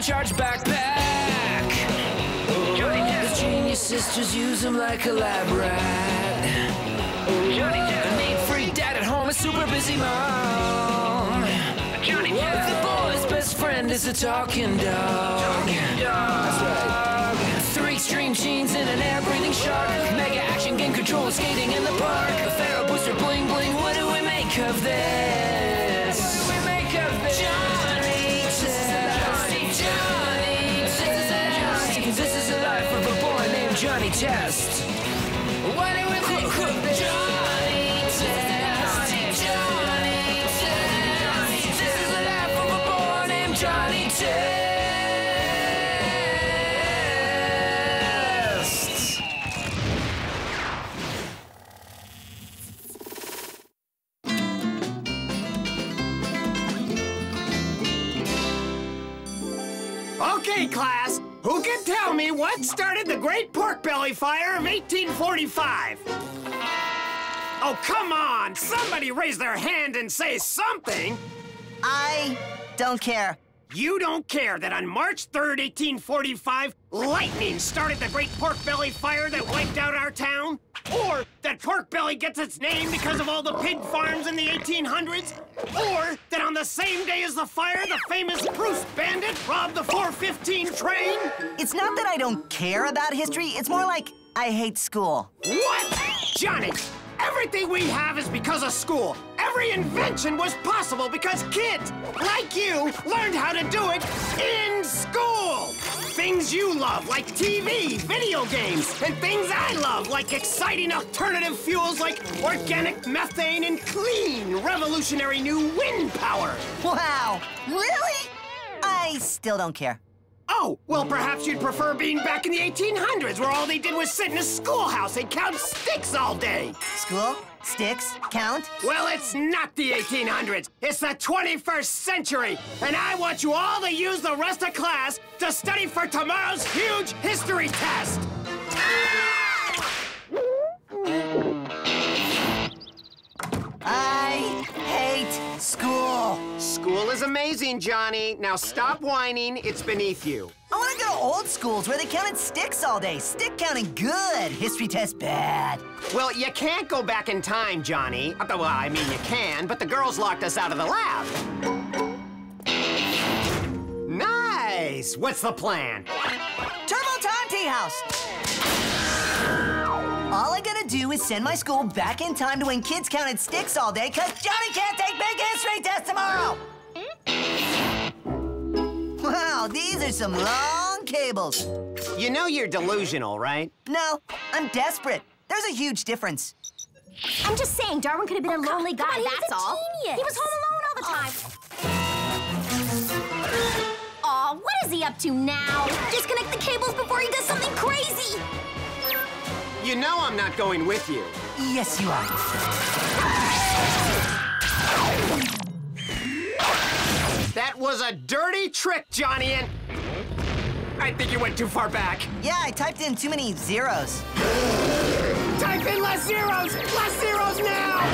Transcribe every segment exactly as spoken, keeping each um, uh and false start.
Charge backpack. Oh, Johnny Test. The genius sisters use them like a lab rat. Oh, Johnny Test. A neat freak dad at home, a super busy mom. Johnny Test. The boy's best friend is a talking dog. Talking dog. That's right. Three extreme genes in an air-breathing shark. Mega action game control, skating in the park. A feral booster, bling bling. What do we make of this? What do we make of this? Johnny Test. Johnny Test. This is the life of a boy named Johnny Test. What do we think of this? Johnny Test. Johnny Test. This is the life of a boy named Johnny Test. Okay, class, who can tell me what started the Great Pork Belly Fire of eighteen forty-five? Oh, come on! Somebody raise their hand and say something! I don't care. You don't care that on March third, eighteen forty-five, lightning started the Great Pork Belly Fire that wiped out our town? Or that Pork Belly gets its name because of all the pig farms in the eighteen hundreds? Or that on the same day as the fire, the famous Proust bandit robbed the four fifteen train? It's not that I don't care about history, it's more like I hate school. What? Johnny, everything we have is because of school. Every invention was possible because kids, like you, learned how to do it in school. Things you love, like T V, video games, and things I love, like exciting alternative fuels like organic methane and clean, revolutionary new wind power. Wow, really? I still don't care. Oh, well, perhaps you'd prefer being back in the eighteen hundreds, where all they did was sit in a schoolhouse and count sticks all day. School? Sticks? Count? Well, it's not the eighteen hundreds. It's the twenty-first century. And I want you all to use the rest of class to study for tomorrow's huge history test. I hate school. School is amazing, Johnny. Now stop whining. It's beneath you. I want to go to old schools where they counted sticks all day. Stick counting good. History test bad. Well, you can't go back in time, Johnny. Well, I mean you can, but the girls locked us out of the lab. Nice. What's the plan? Turbo Time Tea House. All I gotta do is send my school back in time to when kids counted sticks all day, cause Johnny can't take big history test tomorrow! Wow, these are some long cables. You know you're delusional, right? No, I'm desperate. There's a huge difference. I'm just saying, Darwin could have been oh, a lonely guy, on, that's all. Genius. He was home alone all the time. Aw, oh. Oh, what is he up to now? Disconnect the cables before he does something crazy! You know I'm not going with you. Yes, you are. That was a dirty trick, Johnny, and I think you went too far back. Yeah, I typed in too many zeros. Type in less zeros! Less zeros now!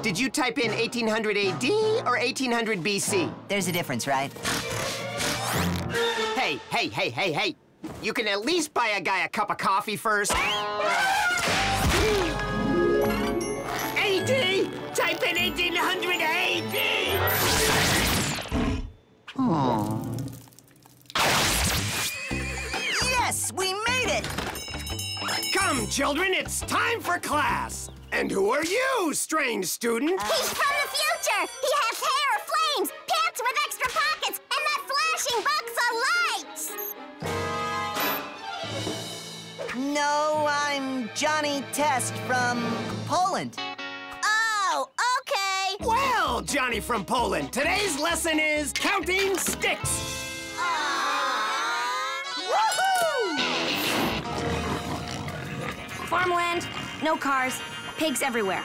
Did you type in eighteen hundred A D or eighteen hundred B C? There's a difference, right? Hey, hey, hey, hey, hey! You can at least buy a guy a cup of coffee first. A D! Type in eighteen hundred A D! Oh. Yes, we made it! Come, children, it's time for class! And who are you, strange student? Uh. He's from the future! He has hair of flames, pants with extra pockets, and that flashing box of lights! No, I'm Johnny Test from Poland. Oh, okay! Well, Johnny from Poland, today's lesson is counting sticks! Uh... Woohoo! Farmland, no cars. Pigs everywhere.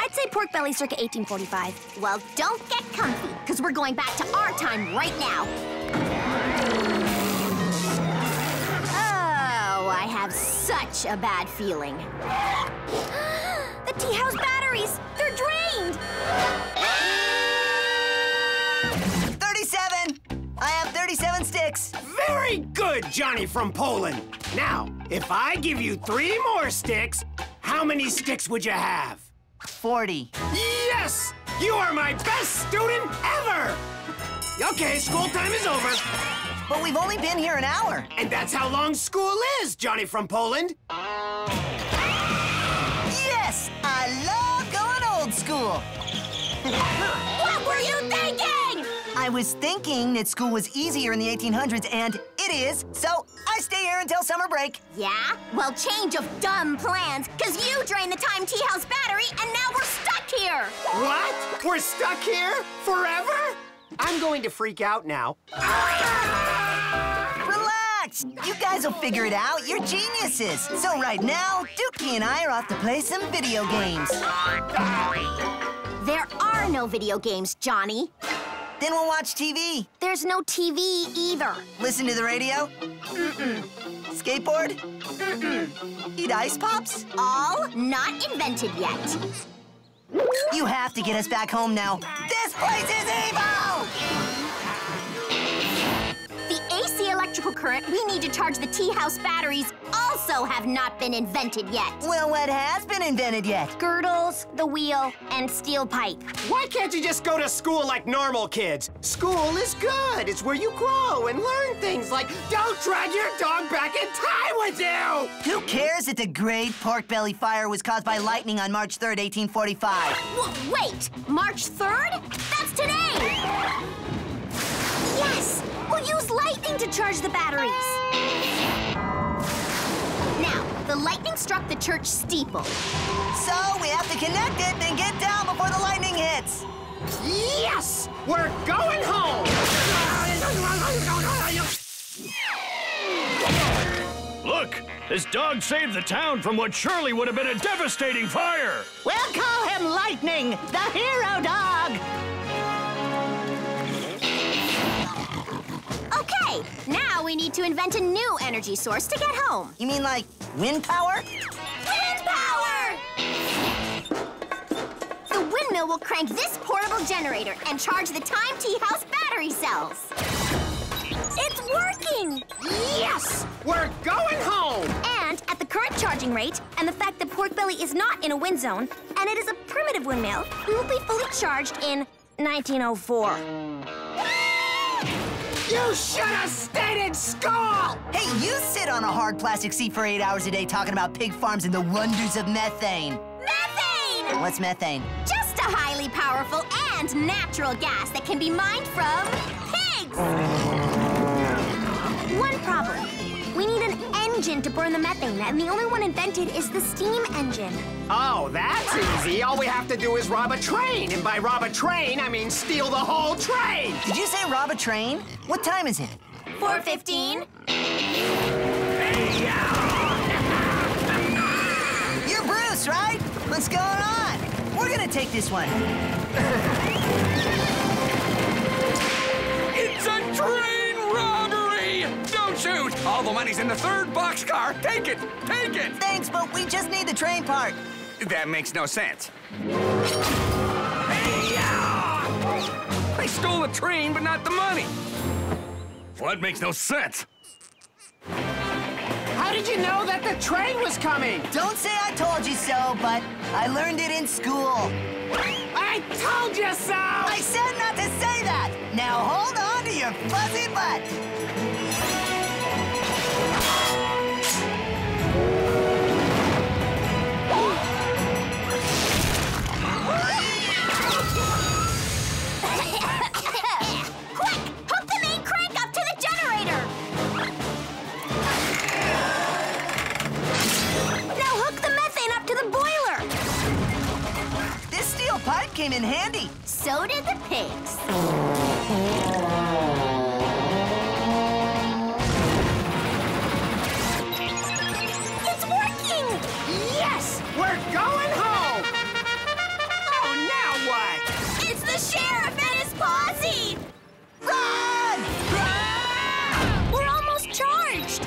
I'd say Pork Belly circa eighteen forty-five. Well, don't get comfy, because we're going back to our time right now. Oh, I have such a bad feeling. The tea house batteries! They're drained! thirty-seven! I have thirty-seven sticks. Very good, Johnny from Poland. Now, if I give you three more sticks, how many sticks would you have? forty. Yes! You are my best student ever! Okay, school time is over. But we've only been here an hour. And that's how long school is, Johnny from Poland. Yes! I love going old school. What were you thinking? I was thinking that school was easier in the eighteen hundreds, and it is, so I stay here until summer break. Yeah? Well, change of dumb plans, because you drained the time tea house battery, and now we're stuck here. What? We're stuck here? Forever? I'm going to freak out now. Relax! You guys will figure it out. You're geniuses. So right now, Dukey and I are off to play some video games. There are no video games, Johnny. Then we'll watch T V. There's no T V either. Listen to the radio? Mm-mm. Skateboard? Mm-mm. Eat ice pops? All not invented yet. You have to get us back home now. This place is evil! The A C electrical current we need to charge the tea house batteries also have not been invented yet. Well, what has been invented yet? Girdles, the wheel, and steel pipe. Why can't you just go to school like normal kids? School is good. It's where you grow and learn things like don't drag your dog back in time with you! Who cares that the Great Pork Belly Fire was caused by lightning on March third, eighteen forty-five? W- wait! March third? That's today! Yes! We'll use lightning to charge the batteries! Now, the lightning struck the church steeple. So we have to connect it and get down before the lightning hits. Yes! We're going home! Look! This dog saved the town from what surely would have been a devastating fire! We'll call him Lightning, the hero dog! Okay, now we need to invent a new energy source to get home. You mean like wind power? Wind power! The windmill will crank this portable generator and charge the Time Tea House battery cells. It's working! Yes! We're going home! And at the current charging rate, and the fact that Pork Belly is not in a wind zone, and it is a primitive windmill, we will be fully charged in nineteen oh four. You should have stayed in school! Hey, you sit on a hard plastic seat for eight hours a day talking about pig farms and the wonders of methane. Methane! What's methane? Just a highly powerful and natural gas that can be mined from pigs! One problem. We need an engine to burn the methane, and the only one invented is the steam engine. Oh, that's easy. All we have to do is rob a train. And by rob a train, I mean steal the whole train. Did you say rob a train? What time is it? four fifteen. You're Bruce, right? What's going on? We're gonna take this one. It's a train robbery! Don't shoot! All the money's in the third boxcar. Take it! Take it! Thanks, but we just need the train part. That makes no sense. Hey-ya! They stole the train, but not the money. What makes no sense? How did you know that the train was coming? Don't say I told you so, but I learned it in school. I told you so! I said not to say that! Now hold on to your fuzzy butt! Pipe came in handy. So did the pigs. It's working! Yes! We're going home! Oh, now what? It's the sheriff and his posse! Run! Run! We're almost charged!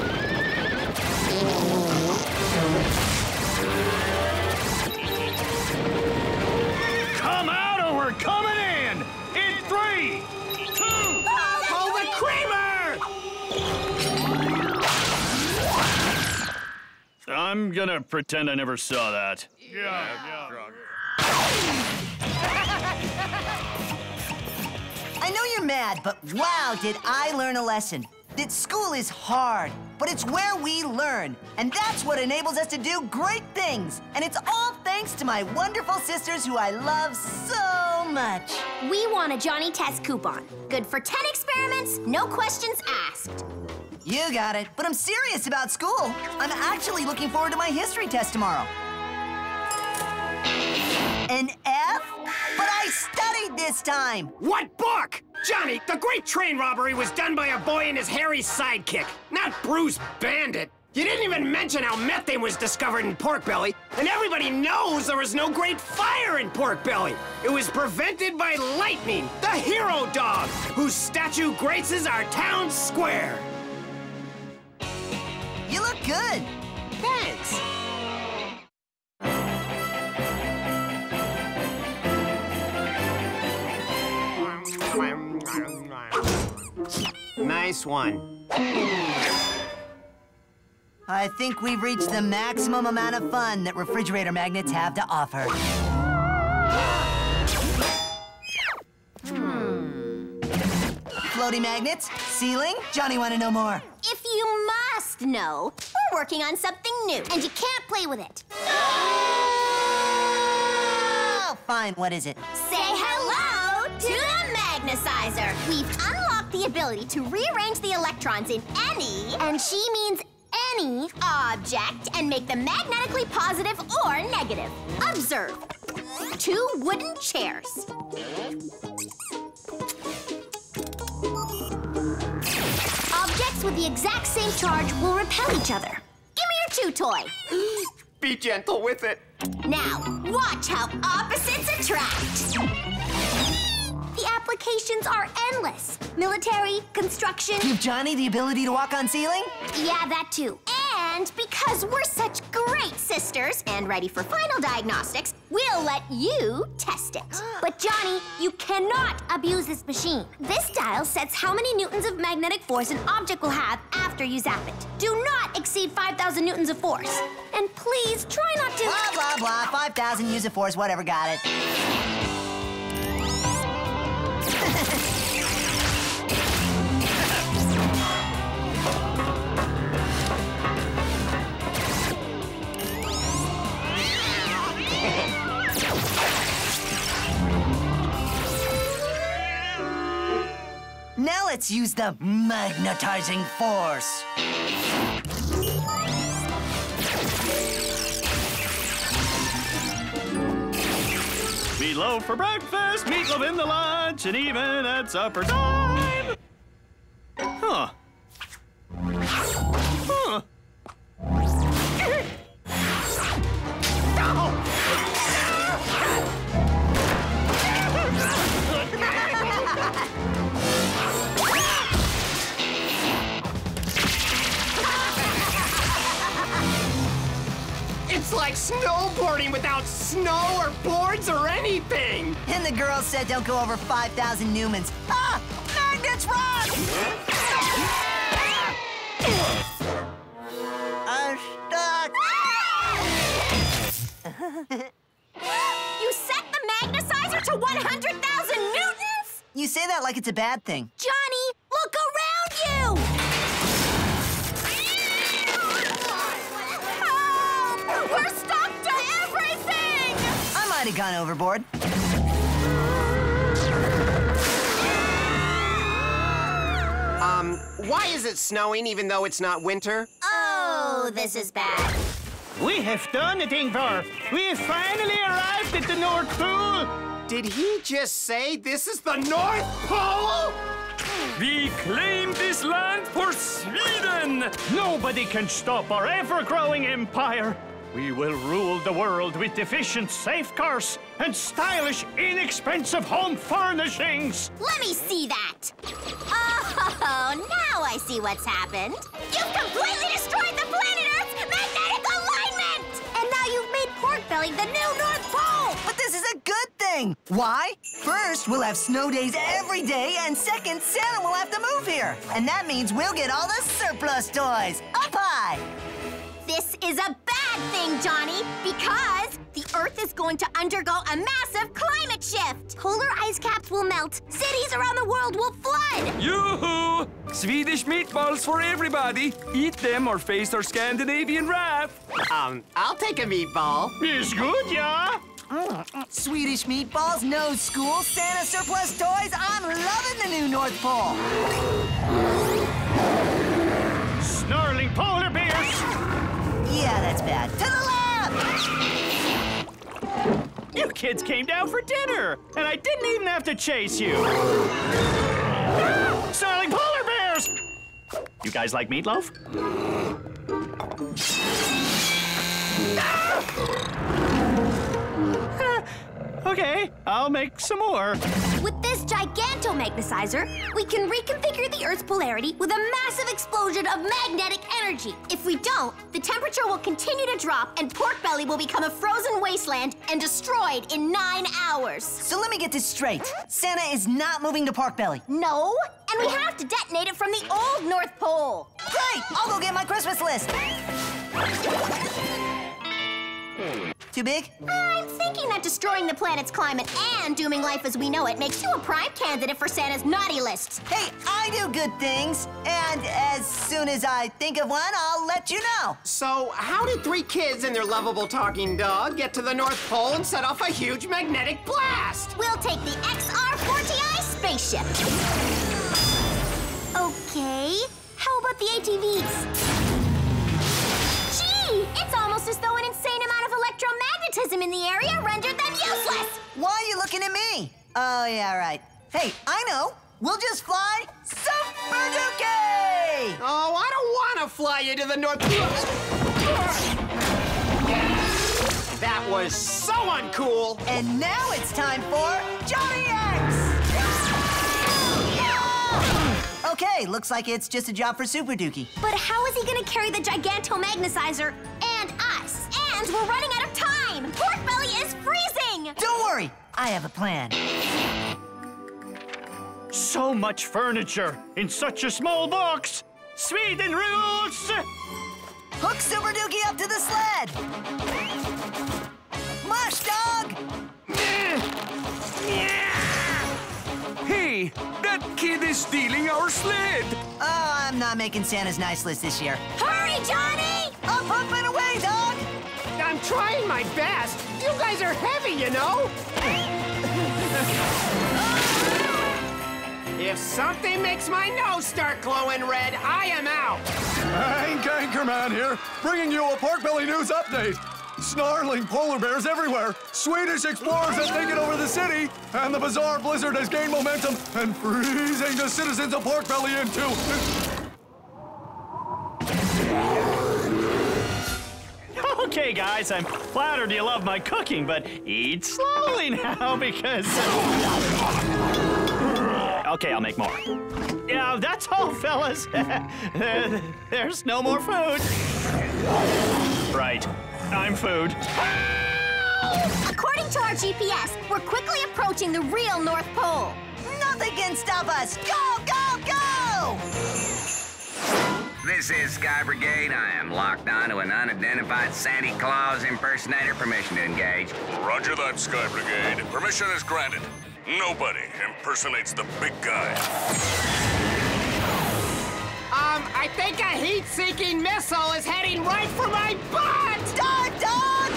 I'm gonna pretend I never saw that. Yeah, yeah. I know you're mad, but wow, did I learn a lesson. That school is hard, but it's where we learn. And that's what enables us to do great things. And it's all thanks to my wonderful sisters who I love so much. We want a Johnny Test coupon. Good for ten experiments, no questions asked. You got it, but I'm serious about school. I'm actually looking forward to my history test tomorrow. An F? But I studied this time! What book? Johnny, the great train robbery was done by a boy and his hairy sidekick, not Bruce Bandit. You didn't even mention how methane was discovered in Pork Belly, and everybody knows there was no great fire in Pork Belly. It was prevented by Lightning, the hero dog, whose statue graces our town square. You look good. Thanks. Nice one. I think we've reached the maximum amount of fun that refrigerator magnets have to offer. Hmm. Floaty magnets, ceiling, Johnny wanna know more. If you must know, we're working on something new, and you can't play with it. Oh, fine, what is it? Say hello to the Magnetizer. We've unlocked the ability to rearrange the electrons in any, and she means any, object and make them magnetically positive or negative. Observe. Two wooden chairs. Objects with the exact same charge will repel each other. Give me your chew toy. Be gentle with it. Now, watch how opposites attract. The applications are endless. Military, construction... Give Johnny the ability to walk on ceiling? Yeah, that too. And because we're such great sisters and ready for final diagnostics, we'll let you test it. But Johnny, you cannot abuse this machine. This dial sets how many newtons of magnetic force an object will have after you zap it. Do not exceed five thousand newtons of force. And please try not to... Blah, blah, blah. five thousand newtons of force, whatever, got it. Now let's use the magnetizing force. Meatloaf for breakfast, meatloaf in the lunch, and even at supper time. Huh. Huh. It's like snowboarding without snow or boards or anything! And the girls said don't go over five thousand newtons. Ah! Magnets run! I'm stuck! You set the magnetizer to one hundred thousand newtons?! You say that like it's a bad thing. Johnny, look around you! We're stuck to everything! I might have gone overboard. Um, why is it snowing even though it's not winter? Oh, this is bad. We have done it, Ingvar. We have finally arrived at the North Pole! Did he just say this is the North Pole? We claim this land for Sweden! Nobody can stop our ever-growing empire. We will rule the world with efficient safe cars and stylish, inexpensive home furnishings! Let me see that! Oh, now I see what's happened! You've completely destroyed the planet Earth's magnetic alignment! And now you've made Pork Belly the new North Pole! But this is a good thing! Why? First, we'll have snow days every day, and second, Santa will have to move here! And that means we'll get all the surplus toys! Up high! This is a bad bad thing, Johnny, because the Earth is going to undergo a massive climate shift. Polar ice caps will melt. Cities around the world will flood. Yoo-hoo! Swedish meatballs for everybody. Eat them or face our Scandinavian wrath. Um, I'll take a meatball. It's good, yeah? Swedish meatballs, no school, Santa surplus toys. I'm loving the new North Pole. Snarling polar bears. Yeah, that's bad. To the left! You kids came down for dinner, and I didn't even have to chase you. Ah, snarling polar bears! You guys like meatloaf? Ah! Okay, I'll make some more. With this Giganto-Magnetizer, we can reconfigure the Earth's polarity with a massive explosion of magnetic energy. If we don't, the temperature will continue to drop and Pork Belly will become a frozen wasteland and destroyed in nine hours. So let me get this straight. Santa is not moving to Pork Belly. No, and we have to detonate it from the old North Pole. Great! I'll go get my Christmas list. Too big? I'm thinking that destroying the planet's climate and dooming life as we know it makes you a prime candidate for Santa's naughty list. Hey, I do good things, and as soon as I think of one, I'll let you know. So how did three kids and their lovable talking dog get to the North Pole and set off a huge magnetic blast? We'll take the X R forty i spaceship. Okay, how about the A T Vs? It's almost as though an insane amount of electromagnetism in the area rendered them useless! Why are you looking at me? Oh, yeah, right. Hey, I know. We'll just fly Super Dookie! Oh, I don't want to fly you to the North... That was so uncool! And now it's time for Johnny X! Okay, looks like it's just a job for Super Dookie. But how is he gonna carry the Giganto-Magnetizer and us? And we're running out of time! Pork Belly is freezing! Don't worry, I have a plan. So much furniture in such a small box! Sweden rules! Hook Super Dookie up to the sled! Mush, dog! Hey, that kid is stealing our sled! Oh, I'm not making Santa's nice list this year. Hurry, Johnny! Up, up, and away, dog! I'm trying my best. You guys are heavy, you know? If something makes my nose start glowing red, I am out. Hank Anchorman here, bringing you a Pork Belly news update. Snarling polar bears everywhere, Swedish explorers have taken over the city, and the bizarre blizzard has gained momentum and freezing the citizens of Pork Belly into... Okay, guys, I'm flattered you love my cooking, but eat slowly now because... Okay, I'll make more. Yeah, that's all, fellas. There's no more food. Right. I'm food. Help! According to our G P S, we're quickly approaching the real North Pole. Nothing can stop us. Go, go, go! This is Sky Brigade. I am locked onto an unidentified Santa Claus impersonator. Permission to engage. Roger that, Sky Brigade. Permission is granted. Nobody impersonates the big guy. Um, I think a heat-seeking missile is heading right for my butt! Dog, dog!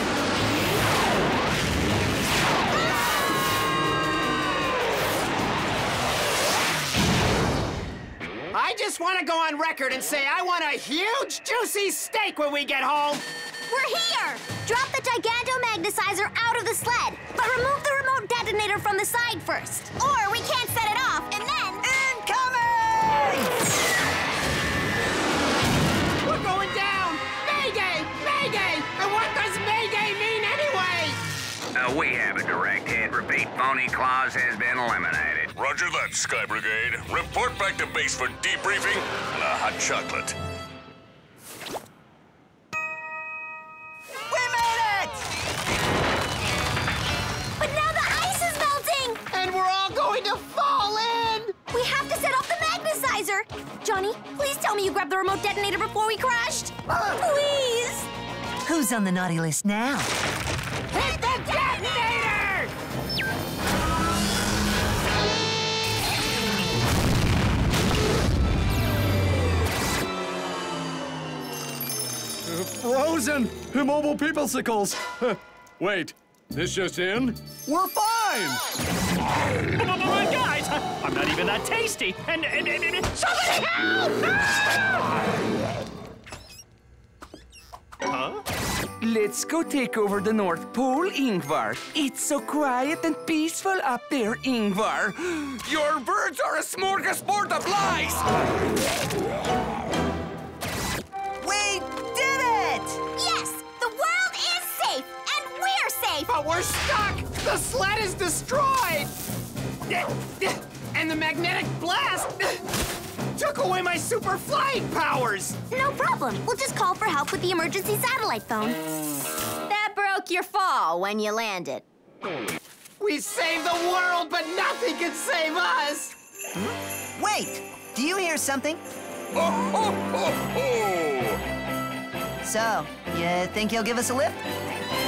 Ah! I just want to go on record and say I want a huge, juicy steak when we get home. We're here! Drop the Giganto-Magnetizer out of the sled, but remove the remote detonator from the side first. Or we can't set it off, and then... Incoming! And what does Mayday mean anyway? Uh, we have a direct hit. Repeat, phony clause has been eliminated. Roger that, Sky Brigade. Report back to base for debriefing and a hot chocolate. We made it! But now the ice is melting! And we're all going to fall in! We have to set off the magnetizer! Johnny, please tell me you grabbed the remote detonator before we crashed! Please! Who's on the naughty list now? Hit the detonator! Uh, frozen! Immobile peoplesicles! Uh, wait, this just in? We're fine! Guys, I'm not even that tasty! And, and, and, and somebody help! Ah! Huh? Let's go take over the North Pole, Ingvar. It's so quiet and peaceful up there, Ingvar. Your words are a smorgasbord of lies! We did it! Yes, the world is safe, and we're safe! But we're stuck! The sled is destroyed! And the magnetic blast took away my super flying powers! No problem. We'll just call for help with the emergency satellite phone. That broke your fall when you landed. We saved the world, but nothing can save us! Wait! Do you hear something? Oh, ho, ho, ho. So, you think you'll give us a lift?